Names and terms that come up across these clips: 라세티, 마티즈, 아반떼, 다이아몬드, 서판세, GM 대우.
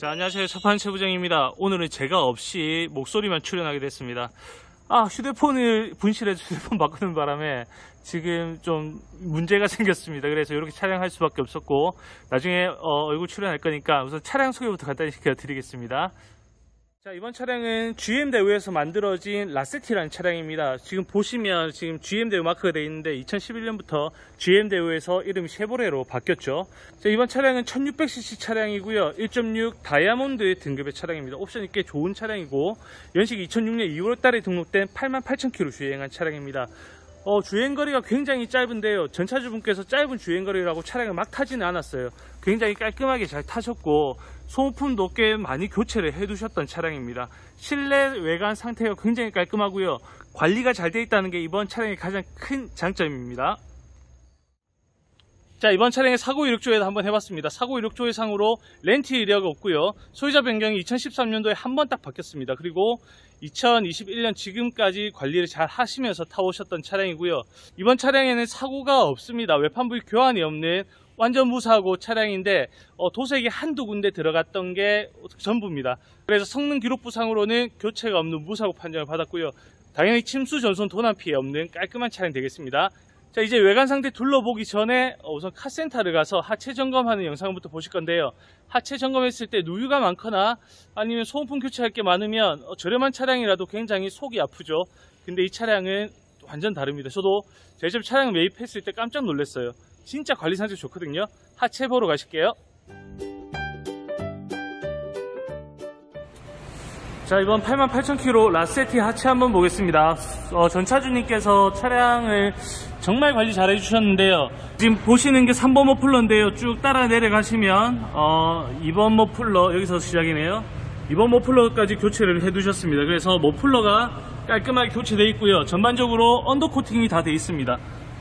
자, 안녕하세요. 서판세 부장입니다. 오늘은 제가 없이 목소리만 출연하게 됐습니다. 휴대폰을 분실해서 휴대폰 바꾸는 바람에 지금 좀 문제가 생겼습니다. 그래서 이렇게 촬영할 수밖에 없었고, 나중에 얼굴 출연할 거니까 우선 차량 소개부터 간단히 시켜드리겠습니다. 자, 이번 차량은 GM 대우에서 만들어진 라세티라는 차량입니다. 지금 보시면 지금 GM 대우 마크가 되어 있는데 2011년부터 GM 대우에서 이름이 쉐보레로 바뀌었죠. 자, 이번 차량은 1600cc 차량이고요. 1.6 다이아몬드 등급의 차량입니다. 옵션이 꽤 좋은 차량이고, 연식 2006년 2월달에 등록된 88,000km 주행한 차량입니다. 주행거리가 굉장히 짧은데요, 전차주분께서 짧은 주행거리라고 차량을 막 타지는 않았어요. 굉장히 깔끔하게 잘 타셨고, 소모품도 꽤 많이 교체를 해두셨던 차량입니다. 실내 외관 상태가 굉장히 깔끔하고요, 관리가 잘 되어 있다는 게 이번 차량의 가장 큰 장점입니다. 자, 이번 차량의 사고 이력 조회도 한번 해봤습니다. 사고 이력 조회 상으로 렌트 이력 없고요, 소유자 변경이 2013년도에 한 번 딱 바뀌었습니다. 그리고 2021년 지금까지 관리를 잘 하시면서 타오셨던 차량이고요. 이번 차량에는 사고가 없습니다. 외판부위 교환이 없는 완전 무사고 차량인데 도색이 한두 군데 들어갔던 게 전부입니다. 그래서 성능 기록부 상으로는 교체가 없는 무사고 판정을 받았고요. 당연히 침수, 전손, 도난 피해 없는 깔끔한 차량 되겠습니다. 자, 이제 외관 상태 둘러보기 전에 우선 카센터를 가서 하체 점검하는 영상부터 보실 건데요. 하체 점검했을 때 누유가 많거나 아니면 소모품 교체할 게 많으면 저렴한 차량이라도 굉장히 속이 아프죠. 근데 이 차량은 완전 다릅니다. 저도 제 집 차량 매입했을 때 깜짝 놀랐어요. 진짜 관리 상태 좋거든요. 하체 보러 가실게요. 자, 이번 88,000km 라세티 하체 한번 보겠습니다. 전차주님께서 차량을 정말 관리 잘 해주셨는데요. 지금 보시는 게 3번 머플러인데요. 쭉 따라 내려가시면 2번 머플러, 여기서 시작이네요. 2번 머플러까지 교체를 해두셨습니다. 그래서 머플러가 깔끔하게 교체되어 있고요. 전반적으로 언더코팅이 다 되어 있습니다.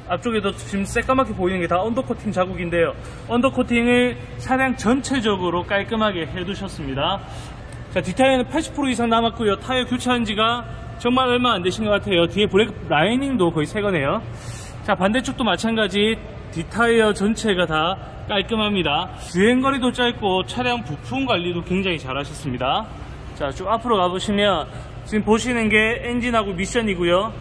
앞쪽에도 지금 새까맣게 보이는 게 다 언더코팅 자국인데요. 언더코팅을 차량 전체적으로 깔끔하게 해두셨습니다. 자, 뒷타이어는 80% 이상 남았고요. 타이어 교체한 지가 정말 얼마 안 되신 것 같아요. 뒤에 브레이크 라이닝도 거의 새 거네요. 자, 반대쪽도 마찬가지 뒷타이어 전체가 다 깔끔합니다. 주행거리도 짧고 차량 부품 관리도 굉장히 잘 하셨습니다. 자, 쭉 앞으로 가보시면 지금 보시는 게 엔진하고 미션이고요.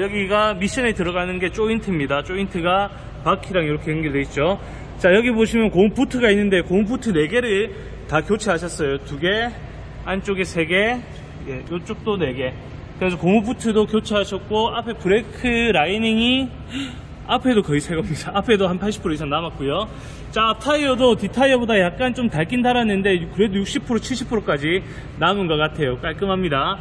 여기가 미션에 들어가는 게 조인트입니다. 조인트가 바퀴랑 이렇게 연결되어 있죠. 자, 여기 보시면 고무 부트가 있는데 고무 부트 4개를 다 교체하셨어요. 2개, 안쪽에 3개, 이쪽도 4개. 그래서 고무 부트도 교체하셨고, 앞에 브레이크 라이닝이 앞에도 거의 새 겁니다. 앞에도 한 80% 이상 남았고요. 자, 앞 타이어도 뒷 타이어보다 약간 좀 닳긴 닳았는데 그래도 60% 70%까지 남은 것 같아요. 깔끔합니다.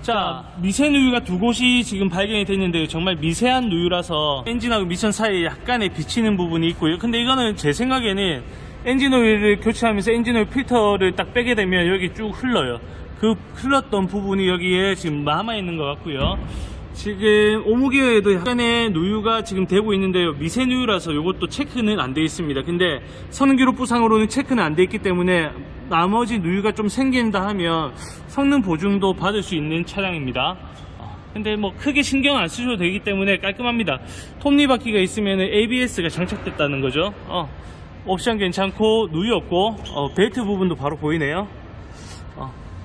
자, 미세 누유가 두 곳이 지금 발견이 됐는데요. 정말 미세한 누유라서 엔진하고 미션 사이에 약간의 비치는 부분이 있고요. 근데 이거는 제 생각에는 엔진오일을 교체하면서 엔진오일 필터를 딱 빼게 되면 여기 쭉 흘러요. 그 흘렀던 부분이 여기에 지금 남아있는 것 같고요. 지금 오무기어에도 약간의 누유가 지금 되고 있는데요. 미세 누유라서 이것도 체크는 안 돼 있습니다. 근데 성능기록부상으로는 체크는 안 돼 있기 때문에 나머지 누유가 좀 생긴다 하면 성능 보증도 받을 수 있는 차량입니다. 근데 뭐 크게 신경 안 쓰셔도 되기 때문에 깔끔합니다. 톱니바퀴가 있으면 ABS가 장착됐다는 거죠. 옵션 괜찮고 누유 없고 벨트 부분도 바로 보이네요.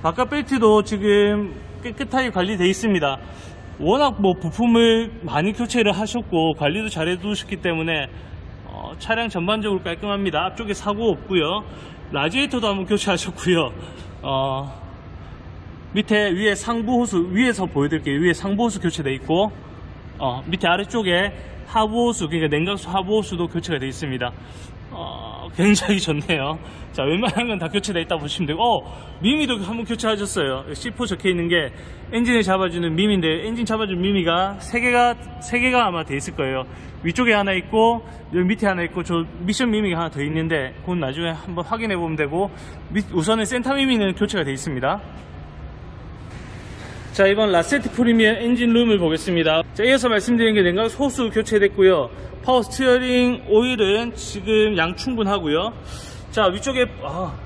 바깥 벨트도 지금 깨끗하게 관리되어 있습니다. 워낙 뭐 부품을 많이 교체를 하셨고 관리도 잘 해두셨기 때문에 차량 전반적으로 깔끔합니다. 앞쪽에 사고 없고요. 라지에이터도 한번 교체하셨고요. 밑에 위에 상부 호수, 위에서 보여드릴게요. 위에 상부 호수 교체되어 있고, 밑에 아래쪽에 하부 호수, 그러니까 냉각수 하부 호수도 교체가 되어 있습니다. 굉장히 좋네요. 자, 웬만한 건 다 교체되어 있다 보시면 되고, 미미도 한번 교체하셨어요. C4 적혀 있는 게 엔진을 잡아주는 미미인데, 엔진 잡아주는 미미가 3개가 아마 돼 있을 거예요. 위쪽에 하나 있고, 여기 밑에 하나 있고, 저 미션 미미가 하나 더 있는데, 그건 나중에 한번 확인해 보면 되고, 우선은 센터 미미는 교체가 돼 있습니다. 자, 이번 라세티 프리미엄 엔진룸을 보겠습니다. 자, 이어서 말씀드린 게 냉각 호수 교체됐고요. 파워 스티어링 오일은 지금 양 충분하고요. 자, 위쪽에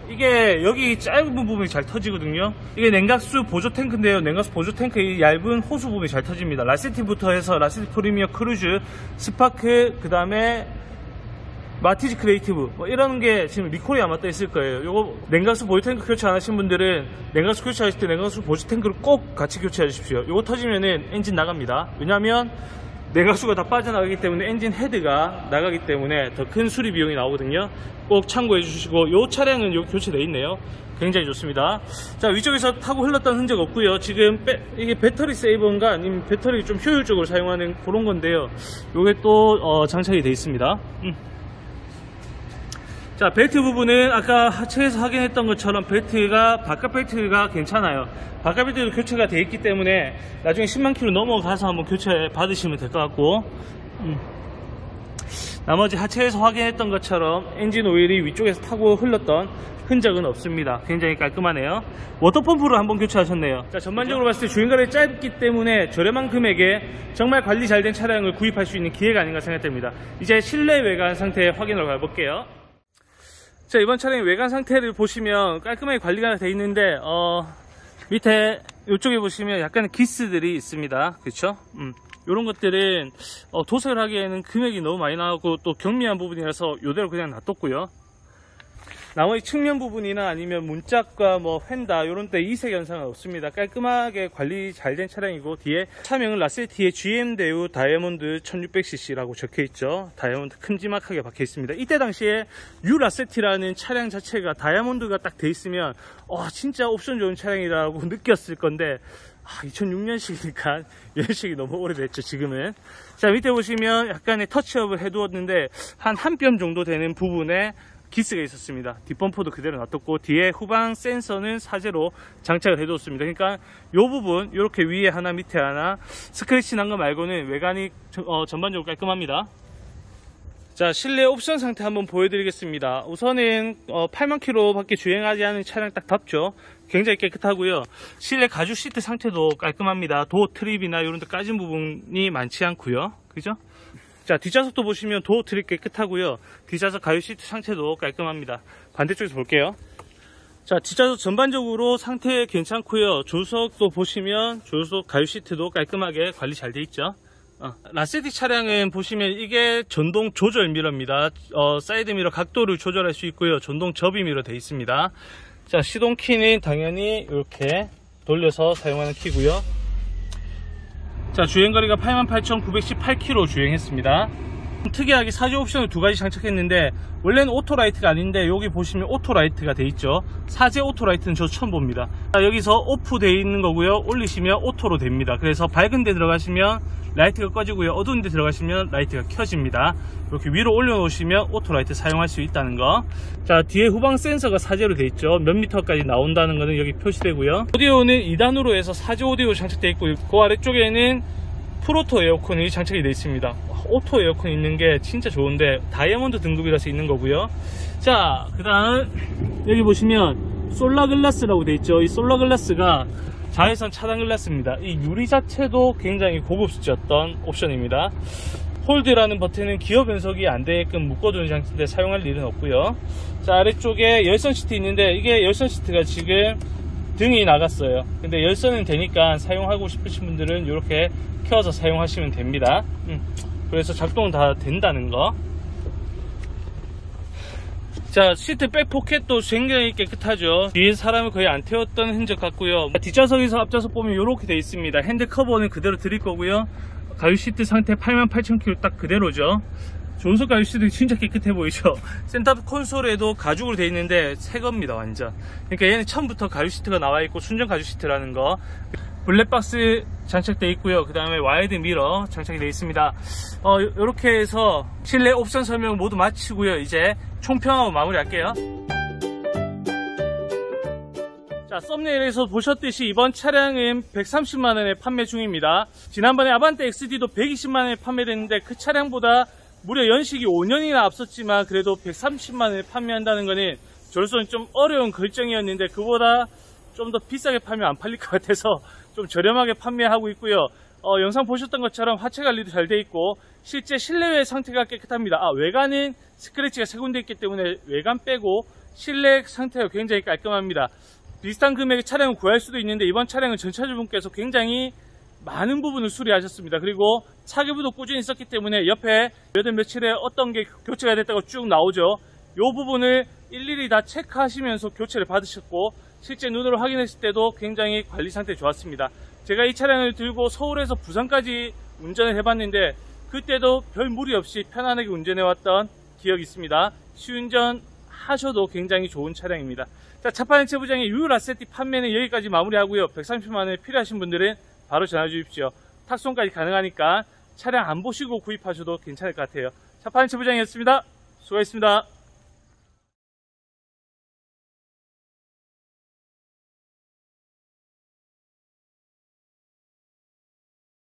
이게 여기 짧은 부분이 잘 터지거든요. 이게 냉각수 보조 탱크인데요. 냉각수 보조 탱크 이 얇은 호수 부분이 잘 터집니다. 라세티부터 해서 라세티 프리미엄 크루즈, 스파크, 그 다음에 마티즈 크리에이티브 뭐 이런 게 지금 리콜이 아마 떠 있을 거예요. 요거 냉각수 보조 탱크 교체 안 하신 분들은 냉각수 교체하실 때 냉각수 보조 탱크를 꼭 같이 교체해 주십시오. 요거 터지면은 엔진 나갑니다. 왜냐면 냉각수가 다 빠져나가기 때문에 엔진 헤드가 나가기 때문에 더 큰 수리 비용이 나오거든요. 꼭 참고해 주시고, 요 차량은 요 교체돼 있네요. 굉장히 좋습니다. 자, 위쪽에서 타고 흘렀던 흔적 없고요. 지금 이게 배터리 세이버인가 아니면 배터리 좀 효율적으로 사용하는 그런 건데요. 요게 또 장착이 돼 있습니다. 자, 벨트 부분은 아까 하체에서 확인했던 것처럼 벨트가, 바깥 벨트가 괜찮아요. 바깥 벨트도 교체가 돼 있기 때문에 나중에 10만 킬로 넘어가서 한번 교체 받으시면 될 것 같고, 나머지 하체에서 확인했던 것처럼 엔진 오일이 위쪽에서 타고 흘렀던 흔적은 없습니다. 굉장히 깔끔하네요. 워터펌프를 한번 교체하셨네요. 자, 전반적으로 봤을 때 주행거리가 짧기 때문에 저렴한 금액에 정말 관리 잘된 차량을 구입할 수 있는 기회가 아닌가 생각됩니다. 이제 실내 외관 상태 확인으로 가볼게요. 자, 이번 차량의 외관 상태를 보시면 깔끔하게 관리가 되어 있는데 밑에 이쪽에 보시면 약간의 기스들이 있습니다. 그렇죠? 이런 것들은 도색을 하기에는 금액이 너무 많이 나오고 또 경미한 부분이라서 이대로 그냥 놔뒀고요. 나머지 측면 부분이나 아니면 문짝과 뭐 휀다 이런 데 이색 현상은 없습니다. 깔끔하게 관리 잘된 차량이고, 뒤에 차명은 라세티의 GM 대우 다이아몬드 1600cc라고 적혀있죠. 다이아몬드 큼지막하게 박혀있습니다. 이때 당시에 유 라세티라는 차량 자체가 다이아몬드가 딱 돼있으면 진짜 옵션 좋은 차량이라고 느꼈을 건데 2006년식이니까 연식이 너무 오래됐죠, 지금은. 자, 밑에 보시면 약간의 터치업을 해두었는데 한 뼘 정도 되는 부분에 기스가 있었습니다. 뒷범퍼도 그대로 놔뒀고, 뒤에 후방 센서는 사제로 장착을 해두었습니다. 그러니까 이 부분 이렇게 위에 하나 밑에 하나 스크래치 난 거 말고는 외관이 전반적으로 깔끔합니다. 자, 실내 옵션 상태 한번 보여드리겠습니다. 우선은 8만 킬로 밖에 주행하지 않은 차량 딱 답죠. 굉장히 깨끗하고요. 실내 가죽 시트 상태도 깔끔합니다. 도어 트립이나 이런 데 까진 부분이 많지 않고요. 그죠? 자, 뒷좌석도 보시면 도어 트립 깨끗하고요. 뒷좌석 가죽 시트 상태도 깔끔합니다. 반대쪽에서 볼게요. 자, 뒷좌석 전반적으로 상태 괜찮고요. 조수석도 보시면 조수석 가죽 시트도 깔끔하게 관리 잘 돼 있죠. 라세티 차량은 보시면 이게 전동 조절 미러입니다. 사이드 미러 각도를 조절할 수 있고요. 전동 접이 미러 되어 있습니다. 자, 시동 키는 당연히 이렇게 돌려서 사용하는 키고요. 자, 주행거리가 88,918km 주행했습니다. 특이하게 사제 옵션을 두 가지 장착했는데, 원래는 오토라이트가 아닌데 여기 보시면 오토라이트가 돼 있죠. 사제 오토라이트는 저 처음 봅니다. 자, 여기서 오프 돼 있는 거고요. 올리시면 오토로 됩니다. 그래서 밝은 데 들어가시면 라이트가 꺼지고요. 어두운 데 들어가시면 라이트가 켜집니다. 이렇게 위로 올려놓으시면 오토라이트 사용할 수 있다는 거. 자, 뒤에 후방 센서가 사제로 돼 있죠. 몇 미터까지 나온다는 거는 여기 표시되고요. 오디오는 2단으로 해서 사제 오디오 장착되어 있고, 그 아래쪽에는 프로토 에어컨이 장착이 되어 있습니다. 오토 에어컨 있는 게 진짜 좋은데 다이아몬드 등급이라서 있는 거고요. 자, 그 다음 여기 보시면 솔라글라스라고 되어 있죠. 이 솔라글라스가 자외선 차단 글라스입니다. 이 유리 자체도 굉장히 고급 수치였던 옵션입니다. 홀드라는 버튼은 기어 변속이 안 되게끔 묶어두는 장치인데 사용할 일은 없고요. 자, 아래쪽에 열선 시트 있는데 이게 열선 시트가 지금 등이 나갔어요. 근데 열선은 되니까 사용하고 싶으신 분들은 이렇게 켜서 사용하시면 됩니다. 그래서 작동은 다 된다는 거. 자, 시트 백 포켓도 굉장히 깨끗하죠. 뒤에 사람을 거의 안 태웠던 흔적 같고요. 뒷좌석에서 앞좌석 보면 이렇게 돼 있습니다. 핸드 커버는 그대로 드릴 거고요. 가죽 시트 상태 88,000km 딱 그대로죠. 조수석 가죽 시트 진짜 깨끗해 보이죠. 센터 콘솔에도 가죽으로 돼 있는데 새 겁니다, 완전. 그러니까 얘는 처음부터 가죽 시트가 나와 있고 순정 가죽 시트라는 거. 블랙박스 장착되어 있고요. 그 다음에 와이드 미러 장착이 되어 있습니다. 이렇게 해서 실내 옵션 설명 모두 마치고요. 이제 총평하고 마무리할게요. 자, 썸네일에서 보셨듯이 이번 차량은 130만원에 판매 중입니다. 지난번에 아반떼 XD도 120만원에 판매됐는데 그 차량보다 무려 연식이 5년이나 앞섰지만 그래도 130만원에 판매한다는 거는 저로서는 좀 어려운 결정이었는데 그보다 좀 더 비싸게 팔면 안 팔릴 것 같아서 좀 저렴하게 판매하고 있고요. 영상 보셨던 것처럼 하체 관리도 잘 돼 있고 실제 실내외 상태가 깨끗합니다. 외관은 스크래치가 세 군데 있기 때문에 외관 빼고 실내 상태가 굉장히 깔끔합니다. 비슷한 금액의 차량을 구할 수도 있는데 이번 차량은 전차주분께서 굉장히 많은 부분을 수리하셨습니다. 그리고 차기부도 꾸준히 썼기 때문에 옆에 몇 회 며칠에 어떤 게 교체가 됐다고 쭉 나오죠. 이 부분을 일일이 다 체크하시면서 교체를 받으셨고, 실제 눈으로 확인했을 때도 굉장히 관리 상태 좋았습니다. 제가 이 차량을 들고 서울에서 부산까지 운전을 해봤는데 그때도 별 무리 없이 편안하게 운전해왔던 기억이 있습니다. 시운전 하셔도 굉장히 좋은 차량입니다. 자, 차파는 채부장의 유유 라세티 판매는 여기까지 마무리하고요. 130만원에 필요하신 분들은 바로 전화주십시오. 탁송까지 가능하니까 차량 안 보시고 구입하셔도 괜찮을 것 같아요. 차파는 채부장이었습니다. 수고하셨습니다.